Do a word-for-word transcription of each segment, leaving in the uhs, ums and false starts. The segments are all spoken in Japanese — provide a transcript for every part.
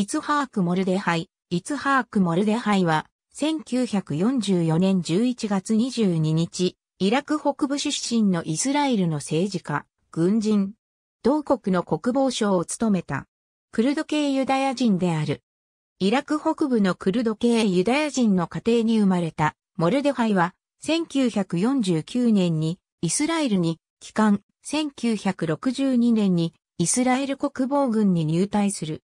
イツハークモルデハイ。イツハークモルデハイは、せんきゅうひゃくよんじゅうよねんじゅういちがつにじゅうににち、イラク北部出身のイスラエルの政治家、軍人、同国の国防相を務めた、クルド系ユダヤ人である。イラク北部のクルド系ユダヤ人の家庭に生まれた、モルデハイは、せんきゅうひゃくよんじゅうきゅうねんにイスラエルに帰還、せんきゅうひゃくろくじゅうにねんにイスラエル国防軍に入隊する。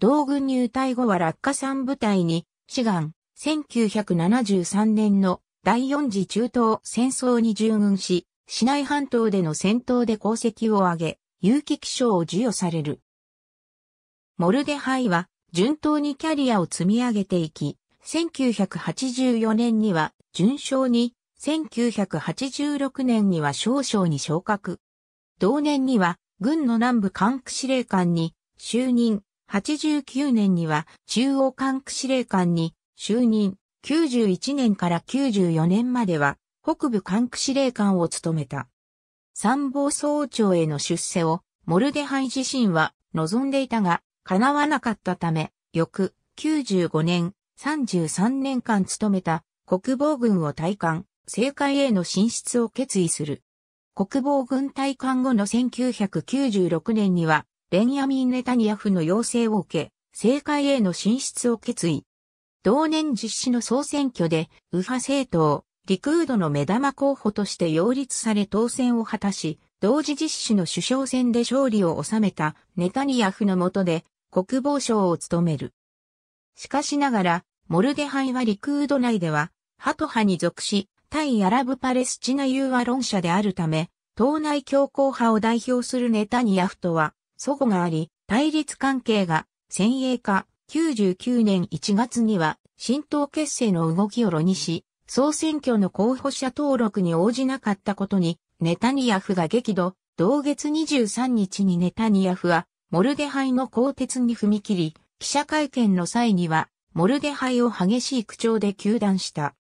同軍入隊後は落下傘部隊に志願、せんきゅうひゃくななじゅうさんねんのだいよん次中東戦争に従軍し、シナイ半島での戦闘で功績を挙げ、有期記章を授与される。モルデハイは順当にキャリアを積み上げていき、せんきゅうひゃくはちじゅうよねんには准将に、せんきゅうひゃくはちじゅうろくねんには少将に昇格。同年には軍の南部管区司令官に就任。はちじゅうきゅうねんには中央管区司令官に就任。きゅうじゅういちねんからきゅうじゅうよねんまでは北部管区司令官を務めた。参謀総長への出世をモルデハイ自身は望んでいたが、叶わなかったため、翌きゅうじゅうごねん、さんじゅうさんねんかん務めた国防軍を退官、政界への進出を決意する。国防軍退官後のせんきゅうひゃくきゅうじゅうろくねんには、ベンヤミン・ネタニヤフの要請を受け、政界への進出を決意。同年実施の総選挙で、右派政党、リクードの目玉候補として擁立され当選を果たし、同時実施の首相選で勝利を収めたネタニヤフの下で国防相を務める。しかしながら、モルデハイはリクード内では、ハト派に属し、対アラブ・パレスチナ融和論者であるため、党内強硬派を代表するネタニヤフとは、齟齬があり、対立関係が先鋭化。きゅうじゅうきゅうねんいちがつには、新党結成の動きを炉にし、総選挙の候補者登録に応じなかったことに、ネタニヤフが激怒。同月にじゅうさんにちにネタニヤフは、モルデハイの更迭に踏み切り、記者会見の際には、モルデハイを激しい口調で糾弾した。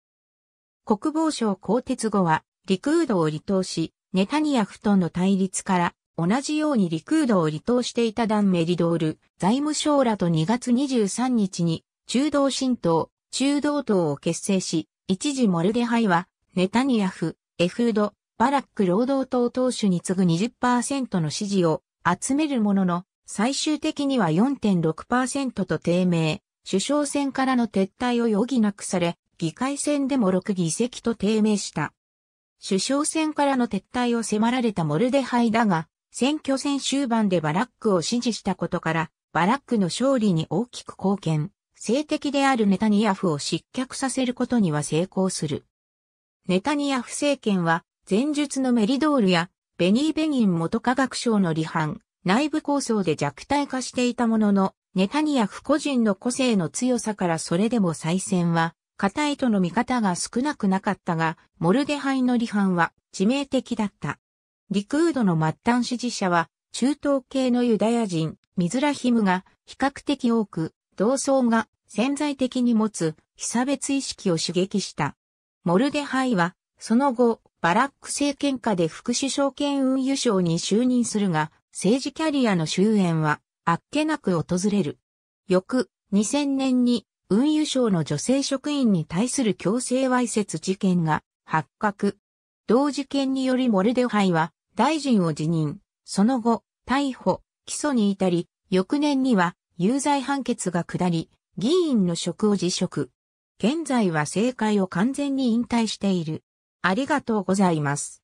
国防相更迭後は、リクードを離党し、ネタニヤフとの対立から、同じようにリクードを離党していたダン・メリドール、財務省らとにがつにじゅうさんにちに、中道新党、中道党を結成し、一時モルデハイは、ネタニヤフ、エフード、バラック労働党党首に次ぐ にじゅっパーセント の支持を集めるものの、最終的には よんてんろくパーセント と低迷、首相選からの撤退を余儀なくされ、議会選でもろくぎせきと低迷した。首相選からの撤退を迫られたモルデハイだが、選挙戦終盤でバラックを支持したことから、バラックの勝利に大きく貢献、政敵であるネタニヤフを失脚させることには成功する。ネタニヤフ政権は、前述のメリドールや、ベニー・ベギン元科学省の離反、内部抗争で弱体化していたものの、ネタニヤフ個人の個性の強さからそれでも再選は、固いとの見方が少なくなかったが、モルデハイの離反は致命的だった。リクードの末端支持者は、中東系のユダヤ人、ミズラヒムが比較的多く、同層が潜在的に持つ被差別意識を刺激した。モルデハイは、その後、バラック政権下で副首相兼運輸相に就任するが、政治キャリアの終焉は、あっけなく訪れる。翌、にせんねんに、運輸省の女性職員に対する強制わいせつ事件が発覚。同事件によりモルデハイは大臣を辞任、その後、逮捕、起訴に至り、翌年には有罪判決が下り、議員の職を辞職。現在は政界を完全に引退している。ありがとうございます。